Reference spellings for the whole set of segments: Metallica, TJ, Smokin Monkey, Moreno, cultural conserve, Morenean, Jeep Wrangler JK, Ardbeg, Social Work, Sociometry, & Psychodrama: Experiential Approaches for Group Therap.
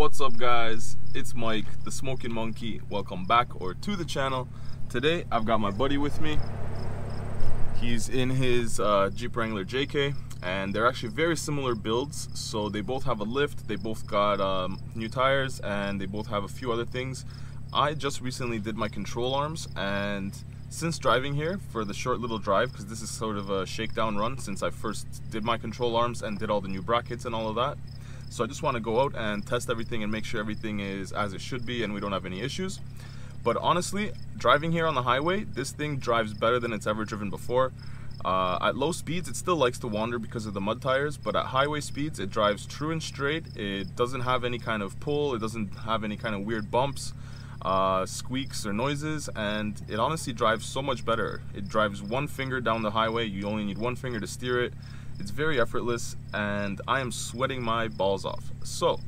What's up, guys? It's Mike, the Smokin Monkey. Welcome back or to the channel. Today I've got my buddy with me. He's in his Jeep Wrangler JK, and they're actually very similar builds. So they both have a lift, they both got new tires, and they both have a few other things. I just recently did my control arms, and since driving here for the short little drive, because this is sort of a shakedown run since I first did my control arms and did all the new brackets and all of that. So I just want to go out and test everything and make sure everything is as it should be and we don't have any issues. But honestly, driving here on the highway, this thing drives better than it's ever driven before. At low speeds, it still likes to wander because of the mud tires, but at highway speeds, it drives true and straight. It doesn't have any kind of pull. It doesn't have any kind of weird bumps, squeaks or noises, and it honestly drives so much better. It drives one finger down the highway. You only need one finger to steer it. It's very effortless, and I am sweating my balls off. So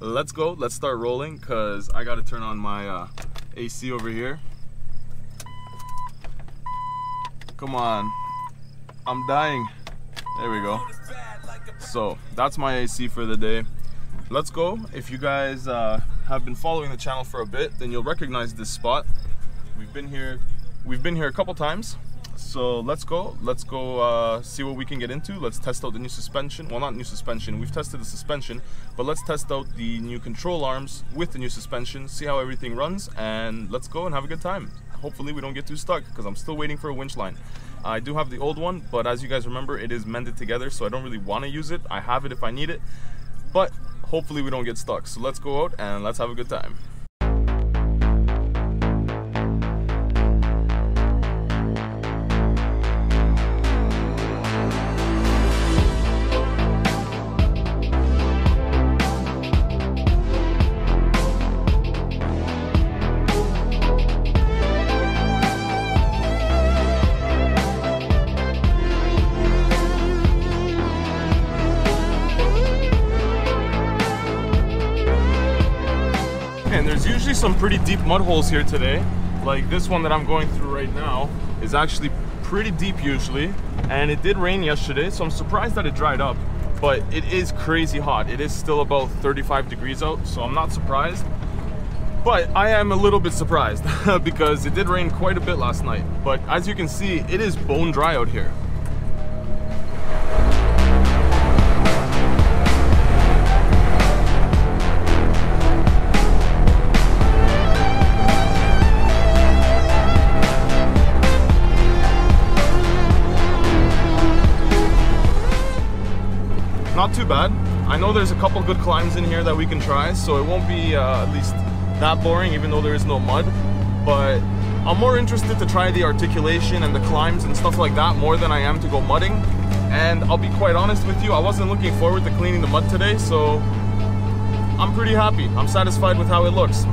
let's go, let's start rolling, because I gotta turn on my AC over here. Come on, I'm dying. There we go. So that's my AC for the day. Let's go. If you guys have been following the channel for a bit, then you'll recognize this spot. We've been here a couple times. So let's go see what we can get into. Let's test out the new suspension. Well, not new suspension, we've tested the suspension, but let's test out the new control arms with the new suspension, see how everything runs, and let's go and have a good time. Hopefully we don't get too stuck, because I'm still waiting for a winch line. I do have the old one, but as you guys remember, it is mended together, so I don't really want to use it. I have it if I need it, but hopefully we don't get stuck. So let's go out and let's have a good time. And there's usually some pretty deep mud holes here today. Like this one that I'm going through right now is actually pretty deep usually, and it did rain yesterday, so I'm surprised that it dried up, but it is crazy hot. It is still about 35 degrees out, so I'm not surprised, but I am a little bit surprised because it did rain quite a bit last night. But as you can see, it is bone dry out here. Not too bad. I know there's a couple good climbs in here that we can try, so it won't be at least that boring, even though there is no mud. But I'm more interested to try the articulation and the climbs and stuff like that more than I am to go mudding. And I'll be quite honest with you, I wasn't looking forward to cleaning the mud today, so I'm pretty happy. I'm satisfied with how it looks.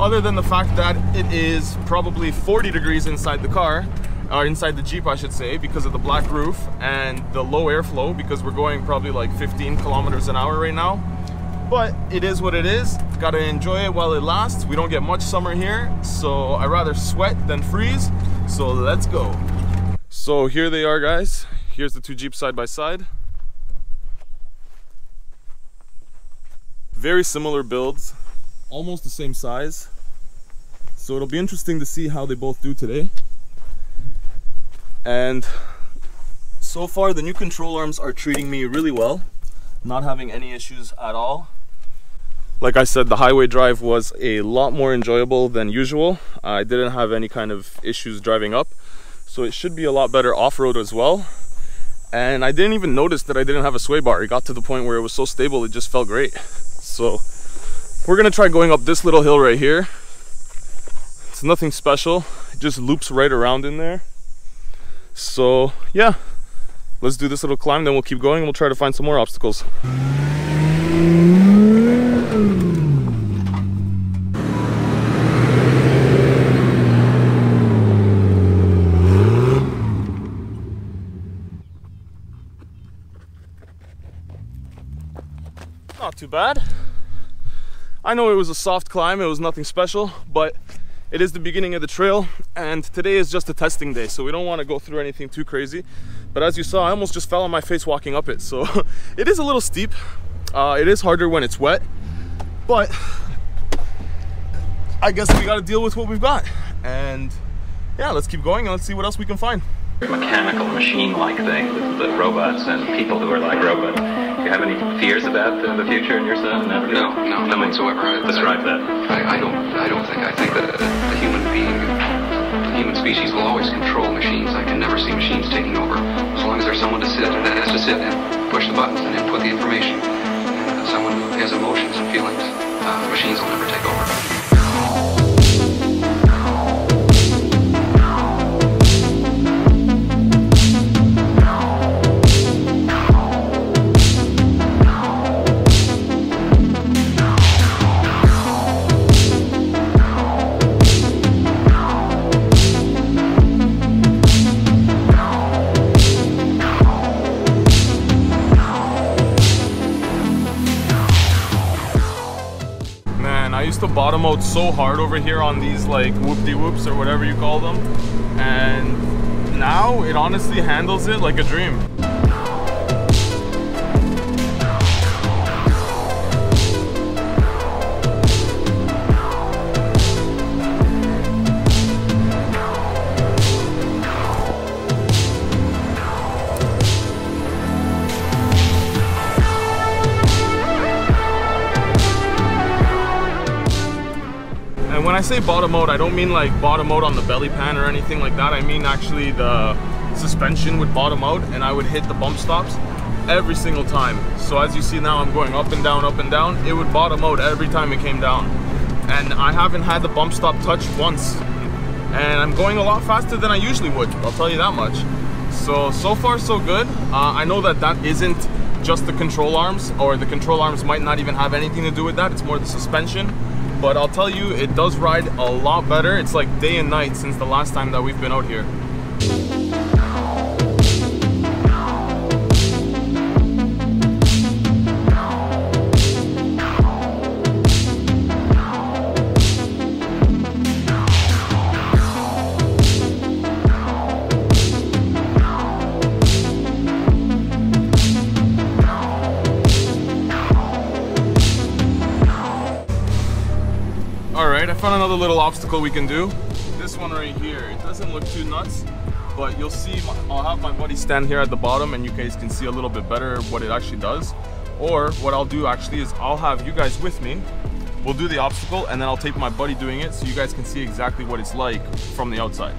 Other than the fact that it is probably 40 degrees inside the car, or inside the Jeep I should say, because of the black roof and the low airflow, because we're going probably like 15 kilometers an hour right now. But it is what it is. Gotta enjoy it while it lasts. We don't get much summer here, so I rather sweat than freeze. So let's go. So here they are, guys. Here's the two Jeeps side by side. Very similar builds, almost the same size, so it'll be interesting to see how they both do today. And so far, the new control arms are treating me really well, not having any issues at all. Like I said, the highway drive was a lot more enjoyable than usual. I didn't have any kind of issues driving up, so it should be a lot better off-road as well. And I didn't even notice that I didn't have a sway bar. It got to the point where it was so stable, it just felt great. So we're gonna try going up this little hill right here. It's nothing special, it just loops right around in there. So yeah, let's do this little climb, then we'll keep going and we'll try to find some more obstacles. Not too bad. I know it was a soft climb, it was nothing special, but it is the beginning of the trail, and today is just a testing day, so we don't want to go through anything too crazy. But as you saw, I almost just fell on my face walking up it, so it is a little steep. It is harder when it's wet, But I guess we gotta deal with what we've got. And yeah, let's keep going and let's see what else we can find. Mechanical machine-like thing, the robots and people who are like robots. Do you have any fears about the future and your son? No, none whatsoever. Describe that. I think that the human being, the human species will always control machines. I can never see machines taking over. As long as there's someone to sit, that has to sit and push the buttons and input the information, and someone who has emotions and feelings, machines will never take over. To bottom out so hard over here on these like whoop-de-whoops or whatever you call them, and now it honestly handles it like a dream. When I say bottom out, I don't mean like bottom out on the belly pan or anything like that. I mean actually the suspension would bottom out and I would hit the bump stops every single time. So as you see now, I'm going up and down, it would bottom out every time it came down. And I haven't had the bump stop touch once. And I'm going a lot faster than I usually would, I'll tell you that much. So far so good. I know that isn't just the control arms, or the control arms might not even have anything to do with that, it's more the suspension. But I'll tell you, it does ride a lot better. It's like day and night since the last time that we've been out here. Alright, I found another little obstacle we can do. This one right here. It doesn't look too nuts, but you'll see, I'll have my buddy stand here at the bottom and you guys can see a little bit better what it actually does. Or what I'll do actually is I'll have you guys with me. We'll do the obstacle and then I'll tape my buddy doing it so you guys can see exactly what it's like from the outside.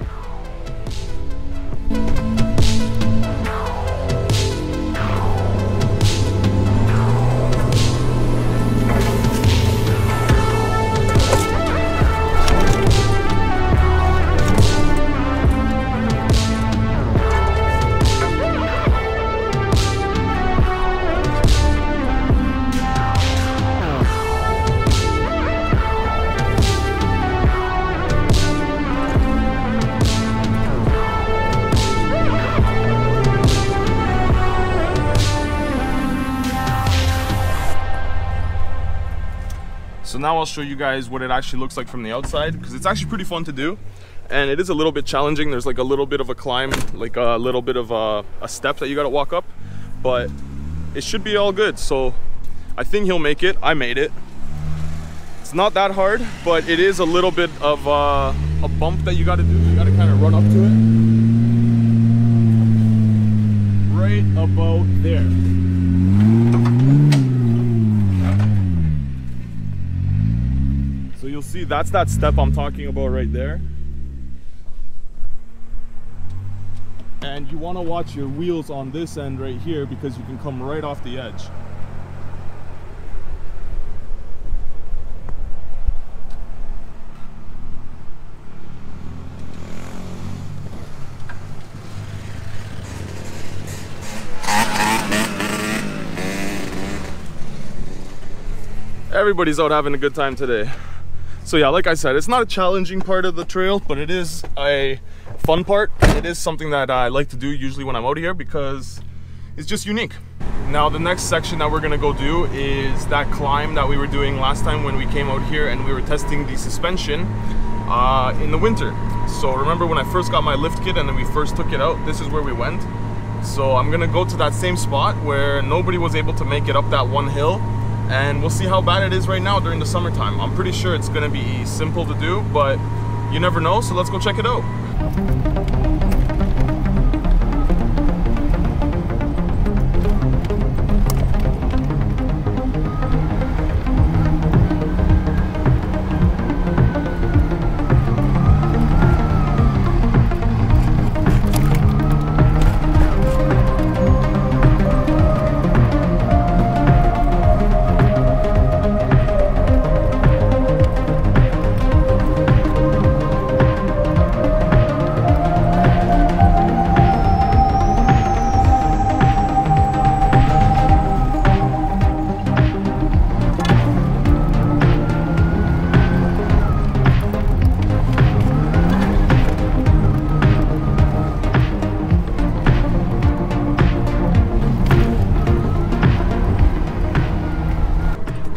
So now I'll show you guys what it actually looks like from the outside, because it's actually pretty fun to do and it is a little bit challenging. There's like a little bit of a climb, like a little bit of a step that you got to walk up, but it should be all good. So I think he'll make it. I made it. It's not that hard, but it is a little bit of a bump that you got to do. You got to kind of run up to it. Right about there. You'll see that's that step I'm talking about right there, and you want to watch your wheels on this end right here because you can come right off the edge. Everybody's out having a good time today. So yeah, like I said, it's not a challenging part of the trail, but it is a fun part. It is something that I like to do usually when I'm out here because it's just unique. Now the next section that we're gonna go do is that climb that we were doing last time when we came out here and we were testing the suspension in the winter. So remember when I first got my lift kit and then we first took it out, this is where we went. So I'm gonna go to that same spot where nobody was able to make it up that one hill. and we'll see how bad it is right now during the summertime. I'm pretty sure it's gonna be simple to do, but you never know, so let's go check it out.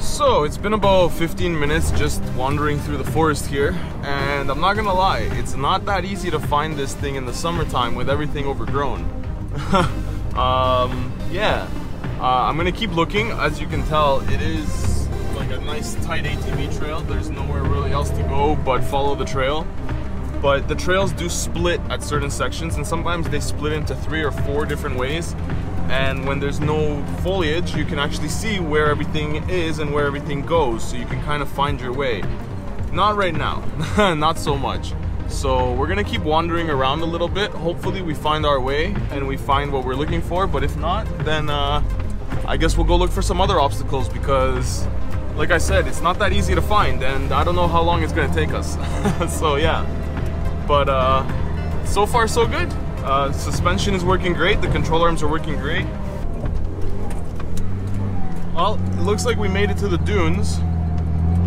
So it's been about 15 minutes just wandering through the forest here, and I'm not gonna lie, it's not that easy to find this thing in the summertime with everything overgrown. I'm gonna keep looking. As you can tell, it is like a nice tight ATV trail. There's nowhere really else to go but follow the trail, but the trails do split at certain sections, and sometimes they split into 3 or 4 different ways. And when there's no foliage, you can actually see where everything is and where everything goes, so you can kind of find your way. Not right now, not so much. So we're gonna keep wandering around a little bit. Hopefully we find our way and we find what we're looking for, but if not, then I guess we'll go look for some other obstacles, because like I said, it's not that easy to find, and I don't know how long it's gonna take us. So yeah, but so far so good. Suspension is working great, the control arms are working great. Well, it looks like we made it to the dunes.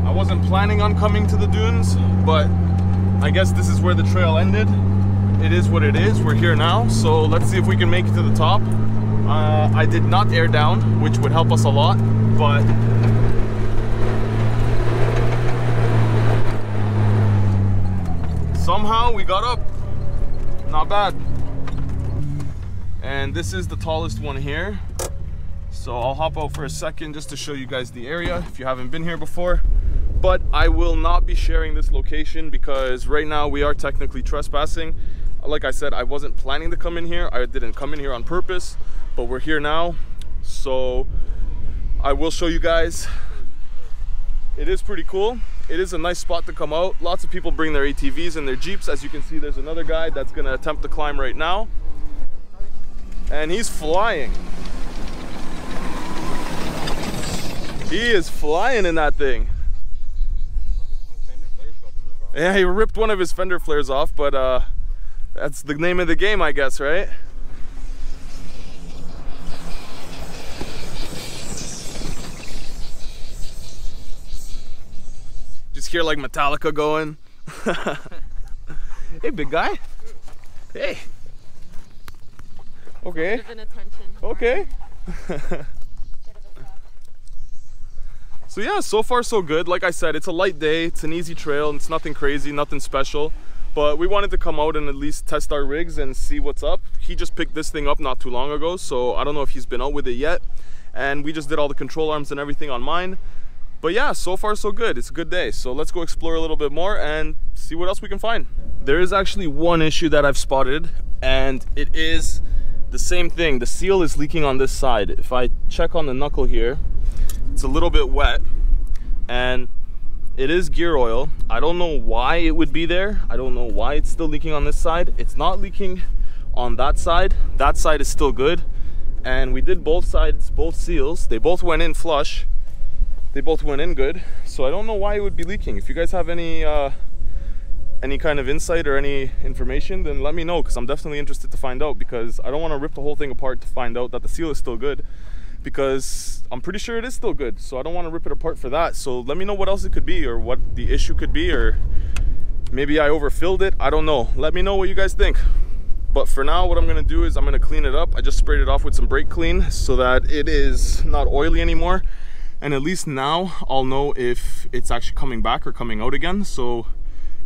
I wasn't planning on coming to the dunes, but I guess this is where the trail ended. It is what it is, we're here now, so let's see if we can make it to the top. I did not air down, which would help us a lot, but somehow we got up, not bad. And this is the tallest one here. So I'll hop out for a second just to show you guys the area if you haven't been here before. But I will not be sharing this location because right now we are technically trespassing. Like I said, I wasn't planning to come in here. I didn't come in here on purpose, but we're here now. So I will show you guys. It is pretty cool. It is a nice spot to come out. Lots of people bring their ATVs and their Jeeps. As you can see, there's another guy that's gonna attempt to climb right now. And he's flying. He is flying in that thing. Yeah, he ripped one of his fender flares off, but that's the name of the game, I guess, right? Just hear like Metallica going. Hey, big guy. Hey. Okay. Okay. So yeah, so far so good. Like I said, it's a light day, it's an easy trail, and it's nothing crazy, nothing special. But we wanted to come out and at least test our rigs and see what's up. He just picked this thing up not too long ago, so I don't know if he's been out with it yet. And we just did all the control arms and everything on mine. But yeah, so far so good. It's a good day. So let's go explore a little bit more and see what else we can find. There is actually one issue that I've spotted, and it is the same thing. The seal is leaking on this side. If I check on the knuckle here, it's a little bit wet, and it is gear oil. I don't know why it would be there. I don't know why it's still leaking on this side. It's not leaking on that side. That side is still good, and we did both sides, both seals. They both went in flush. They both went in good, so I don't know why it would be leaking. If you guys have any kind of insight or any information, then let me know, because I'm definitely interested to find out, because I don't want to rip the whole thing apart to find out that the seal is still good, because I'm pretty sure it is still good, so I don't want to rip it apart for that. So let me know what else it could be, or what the issue could be, or maybe I overfilled it, I don't know. Let me know what you guys think. But for now, what I'm going to do is I'm going to clean it up. I just sprayed it off with some brake clean so that it is not oily anymore, and at least now I'll know if it's actually coming back or coming out again. So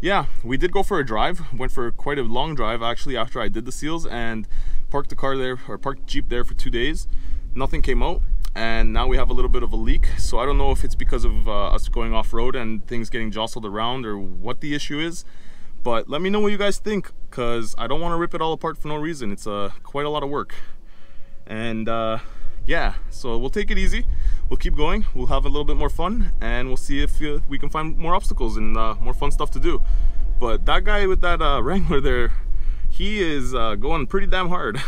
yeah, we did go for a drive, went for quite a long drive actually after I did the seals, and parked the Jeep there for 2 days. Nothing came out. and now we have a little bit of a leak. So I don't know if it's because of us going off-road and things getting jostled around or what the issue is, but let me know what you guys think, because I don't want to rip it all apart for no reason. It's quite a lot of work. And yeah, so we'll take it easy, we'll keep going, we'll have a little bit more fun, and we'll see if we can find more obstacles and more fun stuff to do. But that guy with that Wrangler there, he is going pretty damn hard.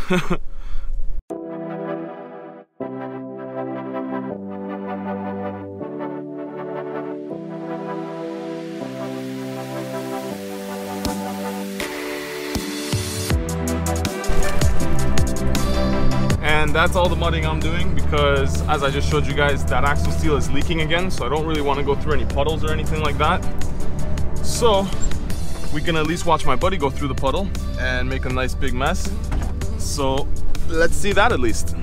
And that's all the mudding I'm doing, because as I just showed you guys, that axle seal is leaking again, so I don't really want to go through any puddles or anything like that. So we can at least watch my buddy go through the puddle and make a nice big mess. So let's see that at least.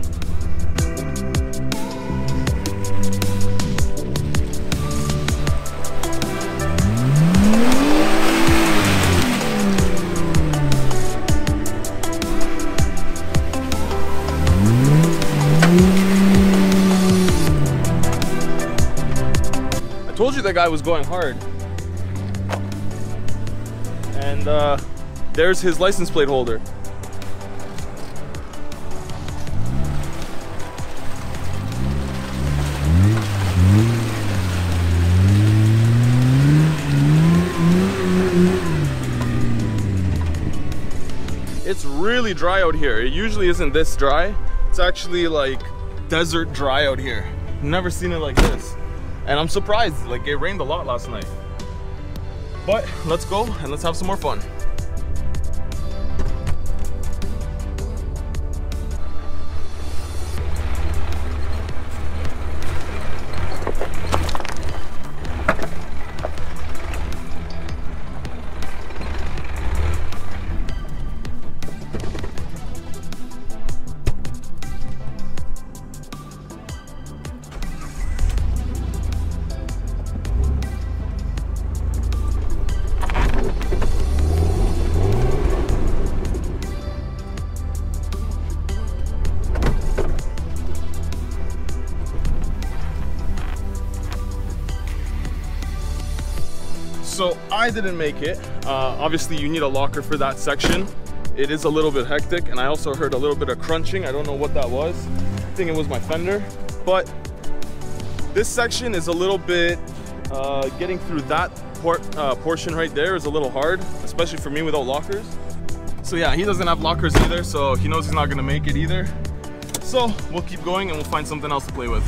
I told you that guy was going hard. And there's his license plate holder. It's really dry out here. It usually isn't this dry. It's actually like desert dry out here. Never seen it like this. And I'm surprised, like it rained a lot last night. But let's go and let's have some more fun. So I didn't make it. Obviously you need a locker for that section. It is a little bit hectic, and I also heard a little bit of crunching. I don't know what that was. I think it was my fender. But this section is a little bit, getting through that portion right there is a little hard, especially for me without lockers. So yeah, he doesn't have lockers either, so he knows he's not gonna make it either. So we'll keep going and we'll find something else to play with.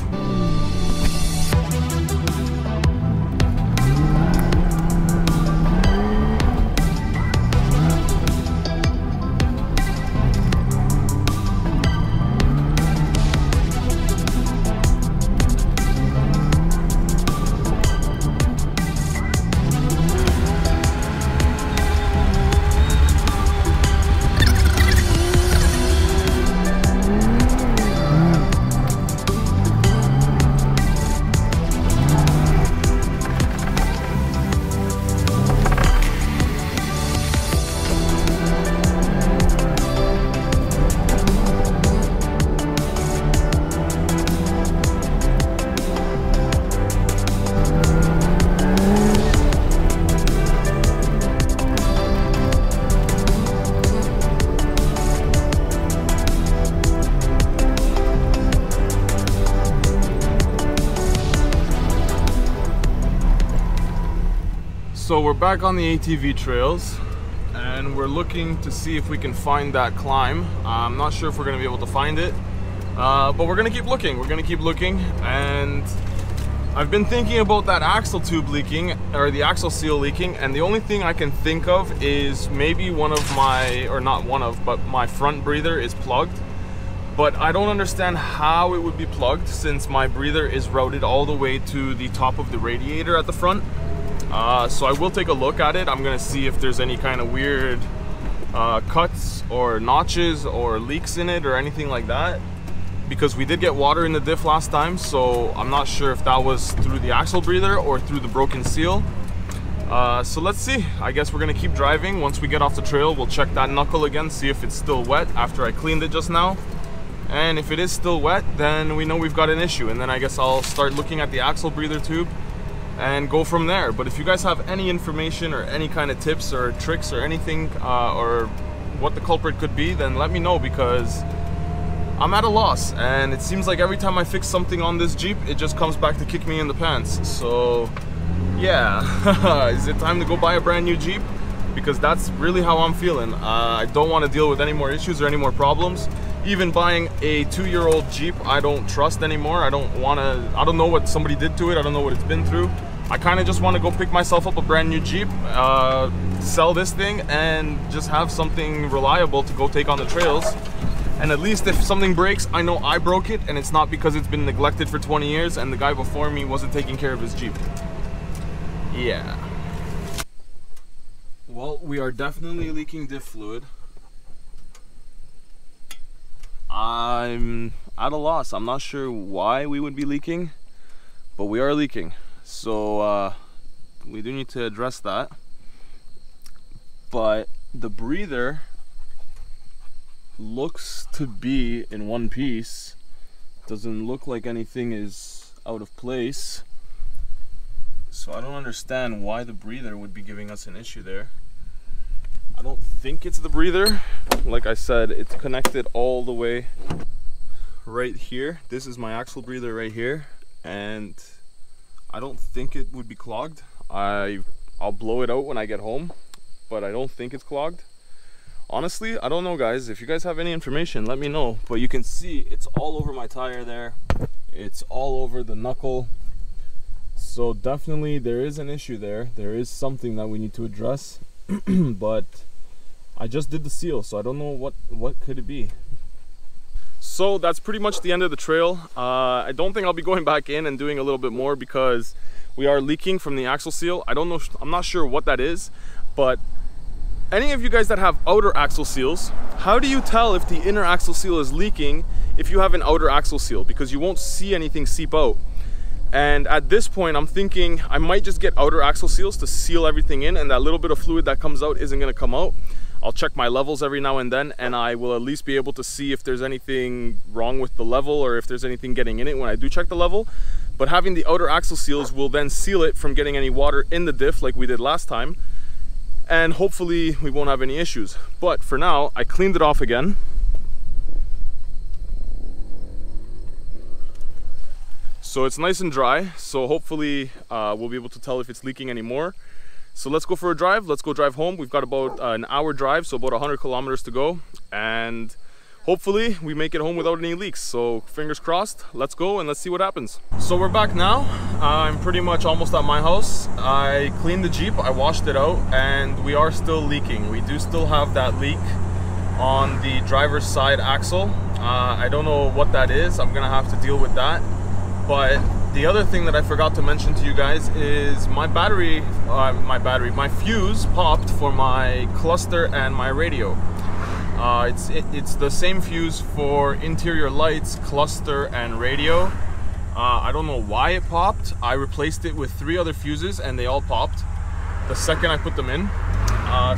So we're back on the ATV trails, and we're looking to see if we can find that climb. I'm not sure if we're gonna be able to find it, but we're gonna keep looking. We're gonna keep looking, and I've been thinking about that axle tube leaking, or the axle seal leaking, and the only thing I can think of is maybe one of my, or not one of, but my front breather is plugged. But I don't understand how it would be plugged, since my breather is routed all the way to the top of the radiator at the front. So I will take a look at it. I'm gonna see if there's any kind of weird cuts or notches or leaks in it or anything like that, because we did get water in the diff last time, so I'm not sure if that was through the axle breather or through the broken seal. So let's see. I guess we're gonna keep driving. Once we get off the trail, we'll check that knuckle again, see if it's still wet after I cleaned it just now, And if it is still wet, then we know we've got an issue. And then I guess I'll start looking at the axle breather tube and go from there. But if you guys have any information or any kind of tips or tricks or anything or what the culprit could be, then let me know, because I'm at a loss. And it seems like every time I fix something on this Jeep, it just comes back to kick me in the pants. So yeah, is it time to go buy a brand new Jeep? Because that's really how I'm feeling. I don't want to deal with any more issues or any more problems. Even buying a 2-year-old Jeep, I don't trust anymore. I don't know what somebody did to it. I don't know what it's been through. I kind of just want to go pick myself up a brand new Jeep, sell this thing, and just have something reliable to go take on the trails. And at least if something breaks, I know I broke it, and it's not because it's been neglected for 20 years and the guy before me wasn't taking care of his Jeep. Yeah. Well, we are definitely leaking diff fluid. I'm at a loss. I'm not sure why we would be leaking, but we are leaking. So we do need to address that. But the breather looks to be in one piece. Doesn't look like anything is out of place. So I don't understand why the breather would be giving us an issue there. I don't think it's the breather. Like I said, it's connected all the way right here. This is my axle breather right here, and I don't think it would be clogged. I'll blow it out when I get home, but I don't think it's clogged. Honestly, I don't know, guys. If you guys have any information, let me know. But you can see it's all over my tire there. It's all over the knuckle. So definitely there is an issue there. There is something that we need to address. But I just did the seal, so I don't know what could it be. So that's pretty much the end of the trail. I don't think I'll be going back in and doing a little bit more, because we are leaking from the axle seal. I don't know, I'm not sure what that is. But any of you guys that have outer axle seals, how do you tell if the inner axle seal is leaking if you have an outer axle seal? Because you won't see anything seep out. And at this point, I'm thinking I might just get outer axle seals to seal everything in, and that little bit of fluid that comes out isn't going to come out. I'll check my levels every now and then, and I will at least be able to see if there's anything wrong with the level or if there's anything getting in it when I do check the level. But having the outer axle seals will then seal it from getting any water in the diff like we did last time, and hopefully we won't have any issues. But for now, I cleaned it off again. So it's nice and dry, so hopefully we'll be able to tell if it's leaking anymore. So let's go for a drive. Let's go drive home. We've got about an hour drive, so about 100 kilometers to go, and hopefully we make it home without any leaks. So fingers crossed. Let's go and let's see what happens. So we're back now. I'm pretty much almost at my house. I cleaned the Jeep, I washed it out, and we are still leaking. We do still have that leak on the driver's side axle. I don't know what that is. I'm gonna have to deal with that. But the other thing that I forgot to mention to you guys is my battery, my fuse popped for my cluster and my radio. It's the same fuse for interior lights, cluster, and radio. I don't know why it popped. I replaced it with 3 other fuses and they all popped the second I put them in.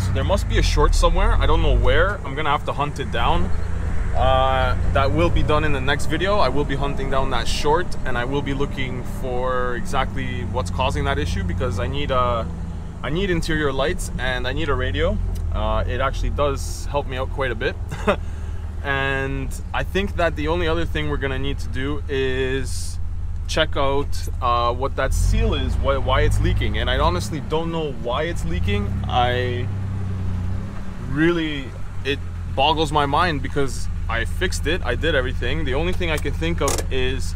So there must be a short somewhere. I don't know where. I'm gonna have to hunt it down. That will be done in the next video. I will be hunting down that short, and I will be looking for exactly what's causing that issue, because I need interior lights and I need a radio. It actually does help me out quite a bit. And I think that the only other thing we're gonna need to do is check out what that seal is, why it's leaking. And I honestly don't know why it's leaking. It boggles my mind, because I fixed it, I did everything. The only thing I can think of is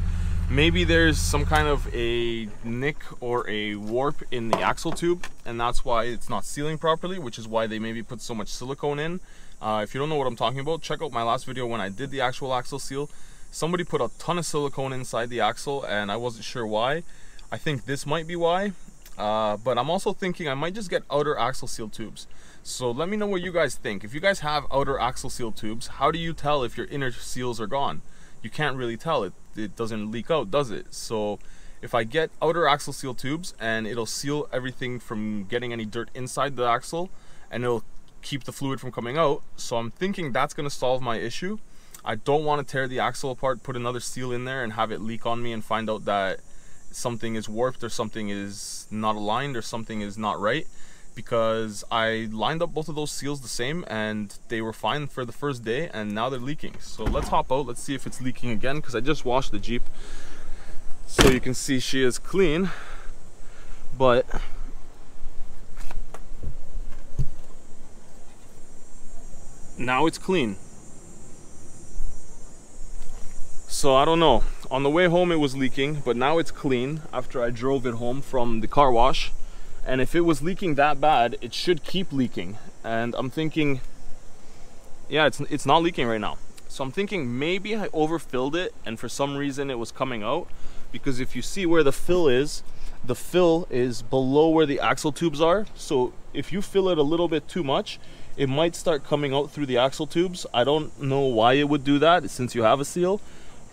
maybe there's some kind of a nick or a warp in the axle tube, and that's why it's not sealing properly, which is why they maybe put so much silicone in. If you don't know what I'm talking about, check out my last video when I did the actual axle seal. Somebody put a ton of silicone inside the axle, and I wasn't sure why. I think this might be why. But I'm also thinking I might just get outer axle seal tubes. So let me know what you guys think. If you guys have outer axle seal tubes, how do you tell if your inner seals are gone? You can't really tell. It doesn't leak out, does it? So if I get outer axle seal tubes, and it'll seal everything from getting any dirt inside the axle, and it'll keep the fluid from coming out. So I'm thinking that's going to solve my issue. I don't want to tear the axle apart, put another seal in there and have it leak on me and find out that something is warped or something is not aligned or something is not right, because I lined up both of those seals the same and they were fine for the first day and now they're leaking. So let's hop out, let's see if it's leaking again, because I just washed the Jeep, so you can see she is clean, but now it's clean. So I don't know. On the way home it was leaking, but now it's clean after I drove it home from the car wash. And if it was leaking that bad, it should keep leaking. And I'm thinking, yeah, it's not leaking right now. So I'm thinking maybe I overfilled it and for some reason it was coming out, because if you see where the fill is below where the axle tubes are. So if you fill it a little bit too much, it might start coming out through the axle tubes. I don't know why it would do that since you have a seal,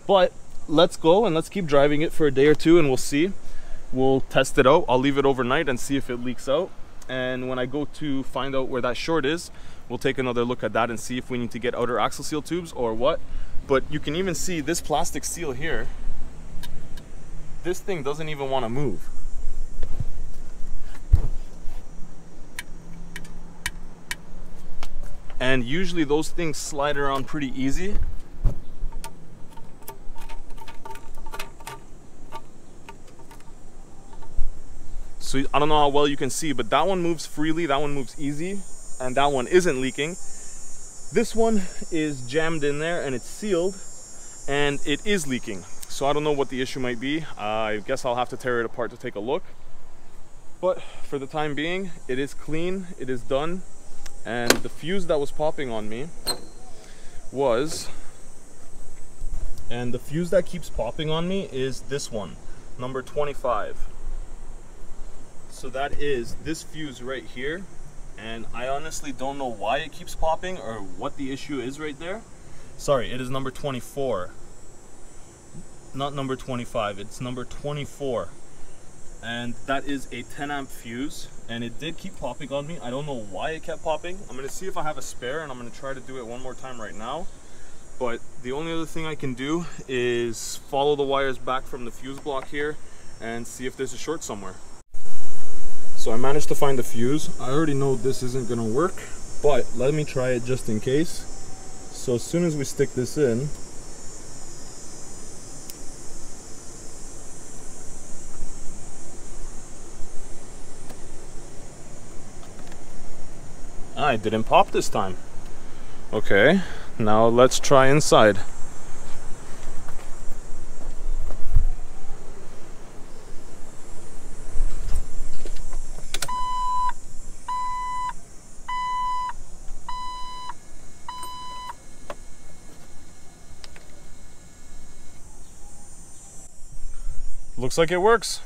but let's go and let's keep driving it for a day or two and we'll see. We'll test it out. I'll leave it overnight and see if it leaks out. And when I go to find out where that short is, we'll take another look at that and see if we need to get outer axle seal tubes or what. But you can even see this plastic seal here. This thing doesn't even want to move. And usually those things slide around pretty easy. So I don't know how well you can see, but that one moves freely, that one moves easy, and that one isn't leaking. This one is jammed in there and it's sealed and it is leaking. So I don't know what the issue might be. I guess I'll have to tear it apart to take a look. But for the time being, it is clean, it is done. And the fuse that was popping on me was, and the fuse that keeps popping on me is this one, number 25. So that is this fuse right here. And I honestly don't know why it keeps popping or what the issue is right there. Sorry, it is number 24, not number 25, it's number 24. And that is a 10 amp fuse, and it did keep popping on me. I don't know why it kept popping. I'm gonna see if I have a spare and I'm gonna try to do it one more time right now. But the only other thing I can do is follow the wires back from the fuse block here and see if there's a short somewhere. So I managed to find the fuse. I already know this isn't gonna work, but let me try it just in case. So as soon as we stick this in, it didn't pop this time. Okay, now let's try inside. Looks like it works.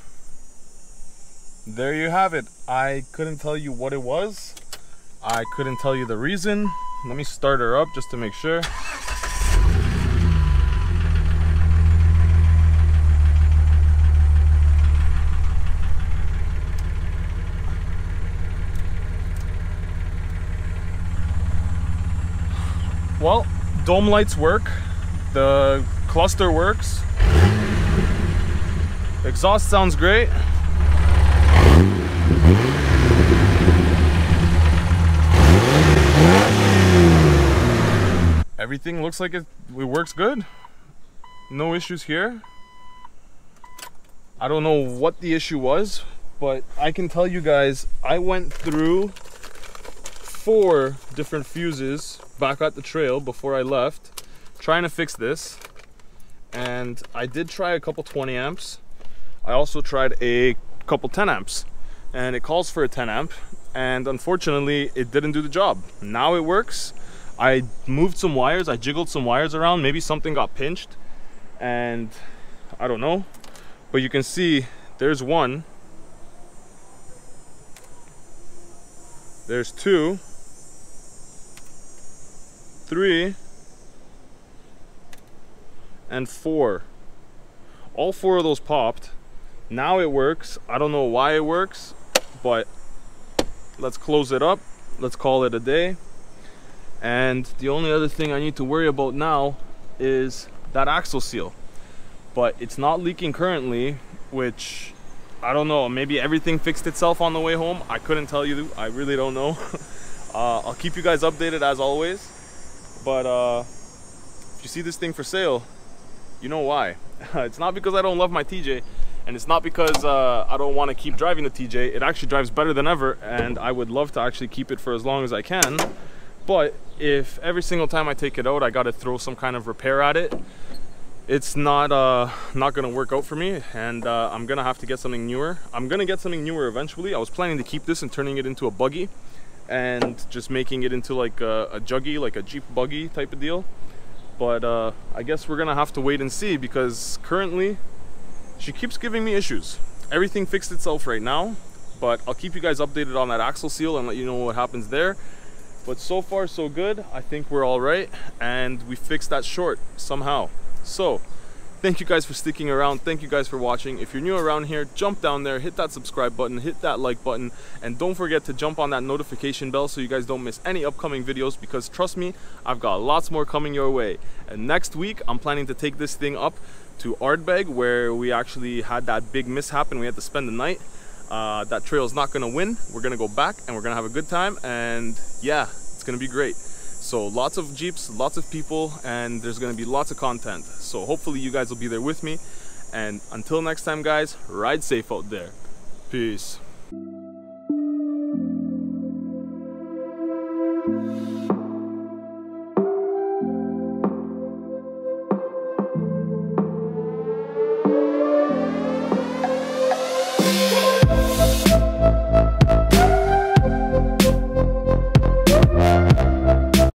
There you have it. I couldn't tell you what it was. I couldn't tell you the reason. Let me start her up just to make sure. Well, dome lights work, the cluster works, exhaust sounds great. Everything looks like it works good. No issues here. I don't know what the issue was, but I can tell you guys, I went through 4 different fuses back at the trail before I left, trying to fix this. And I did try a couple 20 amps. I also tried a couple 10 amps. And it calls for a 10 amp. And unfortunately, it didn't do the job. Now it works. I moved some wires, I jiggled some wires around, maybe something got pinched, and I don't know. But you can see there's one, there's 2, 3, and 4. All 4 of those popped. Now it works. I don't know why it works, but let's close it up. Let's call it a day. And the only other thing I need to worry about now is that axle seal, but it's not leaking currently, which I don't know, maybe everything fixed itself on the way home. I couldn't tell you, I really don't know. I'll keep you guys updated as always, but if you see this thing for sale, you know why. It's not because I don't love my TJ, and it's not because I don't want to keep driving the TJ. It actually drives better than ever, and I would love to actually keep it for as long as I can. But if every single time I take it out, I got to throw some kind of repair at it, it's not going to work out for me, and I'm going to have to get something newer. I'm going to get something newer eventually. I was planning to keep this and turning it into a buggy, and just making it into like a juggy, like a Jeep buggy type of deal. But I guess we're gonna have to wait and see, because currently she keeps giving me issues. Everything fixed itself right now, but I'll keep you guys updated on that axle seal and let you know what happens there. But so far so good. I think we're all right, and we fixed that short somehow. So thank you guys for sticking around. Thank you guys for watching. If you're new around here, jump down there, hit that subscribe button, hit that like button, and don't forget to jump on that notification bell so you guys don't miss any upcoming videos, because trust me, I've got lots more coming your way. And next week, I'm planning to take this thing up to Ardbeg, where we actually had that big mishap and we had to spend the night. That trail's not gonna win. We're gonna go back and we're gonna have a good time, and yeah, it's gonna be great. So lots of Jeeps, lots of people, and there's going to be lots of content. So hopefully you guys will be there with me. And until next time, guys, ride safe out there. Peace.